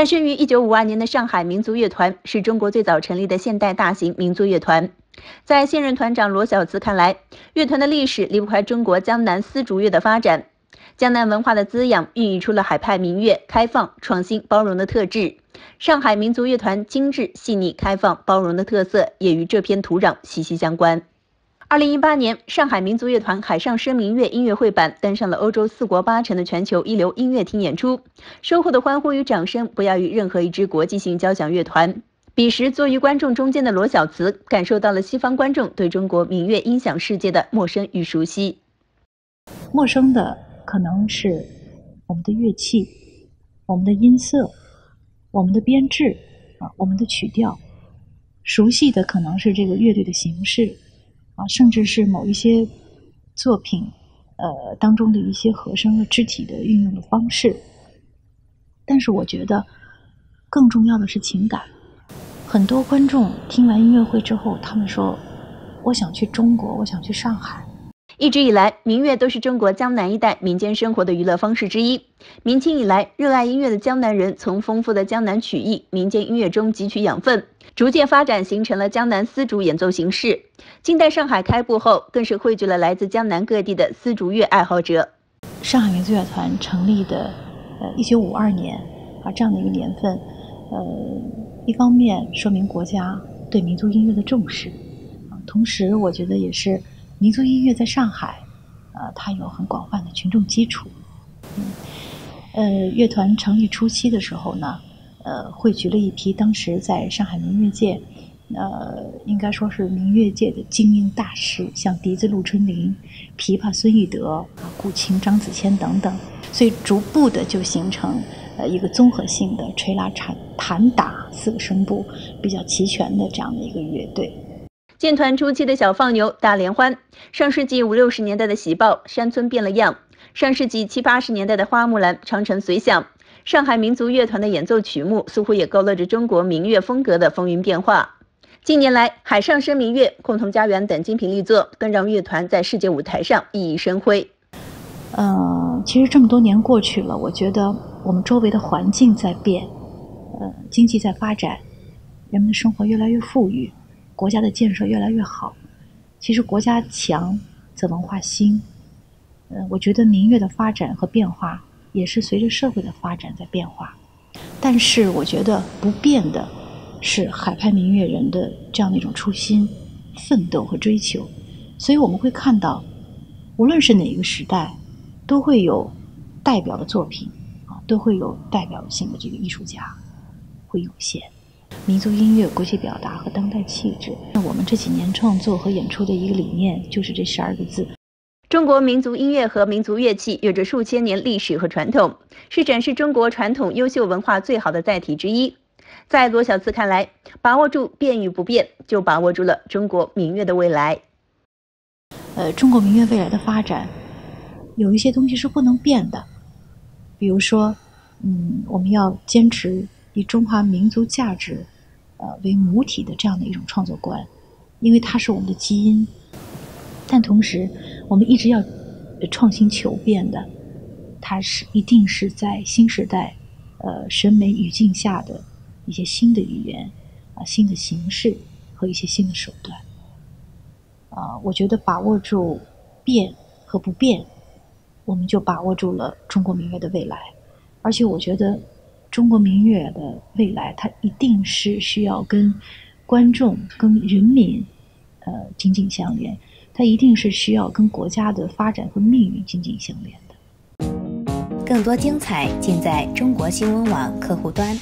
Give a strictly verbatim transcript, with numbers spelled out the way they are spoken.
诞生于一九五二年的上海民族乐团是中国最早成立的现代大型民族乐团。在现任团长罗小慈看来，乐团的历史离不开中国江南丝竹乐的发展。江南文化的滋养，孕育出了海派民乐开放、创新、包容的特质。上海民族乐团精致、细腻、开放、包容的特色，也与这片土壤息息相关。 二零一八年，上海民族乐团海上生明月音乐会版登上了欧洲四国八城的全球一流音乐厅演出，收获的欢呼与掌声不亚于任何一支国际性交响乐团。彼时坐于观众中间的罗小慈感受到了西方观众对中国民乐音响世界的陌生与熟悉。陌生的可能是我们的乐器、我们的音色、我们的编制啊、我们的曲调；熟悉的可能是这个乐队的形式。 啊，甚至是某一些作品，呃当中的一些和声和肢体的运用的方式。但是我觉得更重要的是情感。很多观众听完音乐会之后，他们说：“我想去中国，我想去上海。”一直以来，民乐都是中国江南一带民间生活的娱乐方式之一。明清以来，热爱音乐的江南人从丰富的江南曲艺、民间音乐中汲取养分。 逐渐发展，形成了江南丝竹演奏形式。近代上海开埠后，更是汇聚了来自江南各地的丝竹乐爱好者。上海民族乐团成立的，呃，一九五二年啊，这样的一个年份，呃，一方面说明国家对民族音乐的重视，啊，同时我觉得也是民族音乐在上海，啊，它有很广泛的群众基础。嗯，呃，乐团成立初期的时候呢。 呃，汇聚了一批当时在上海民乐界，呃，应该说是民乐界的精英大师，像笛子陆春林、琵琶孙玉德、古琴张子谦等等，所以逐步的就形成呃一个综合性的吹拉弹弹打四个声部比较齐全的这样的一个乐队。 建团初期的小放牛、大联欢，上世纪五六十年代的喜报、山村变了样，上世纪七八十年代的花木兰、长城随响。 上海民族乐团的演奏曲目似乎也勾勒着中国民乐风格的风云变化。近年来，《海上生明月》《共同家园》等精品力作，更让乐团在世界舞台上熠熠生辉。呃，其实这么多年过去了，我觉得我们周围的环境在变，呃，经济在发展，人们的生活越来越富裕，国家的建设越来越好。其实国家强则文化兴。呃，我觉得民乐的发展和变化。 也是随着社会的发展在变化，但是我觉得不变的是海派民乐人的这样的一种初心、奋斗和追求。所以我们会看到，无论是哪一个时代，都会有代表的作品啊，都会有代表性的这个艺术家会涌现。民族音乐、国际表达和当代气质，那我们这几年创作和演出的一个理念就是这十二个字。 中国民族音乐和民族乐器有着数千年历史和传统，是展示中国传统优秀文化最好的载体之一。在罗小慈看来，把握住变与不变，就把握住了中国民乐的未来。呃，中国民乐未来的发展，有一些东西是不能变的，比如说，嗯，我们要坚持以中华民族价值，呃为母体的这样的一种创作观，因为它是我们的基因。 但同时，我们一直要创新求变的，它是一定是在新时代，呃，审美语境下的一些新的语言啊、新的形式和一些新的手段。啊，我觉得把握住变和不变，我们就把握住了中国民乐的未来。而且，我觉得中国民乐的未来，它一定是需要跟观众、跟人民，呃，紧紧相连。 它一定是需要跟国家的发展和命运紧紧相连的。更多精彩尽在中国新闻网客户端。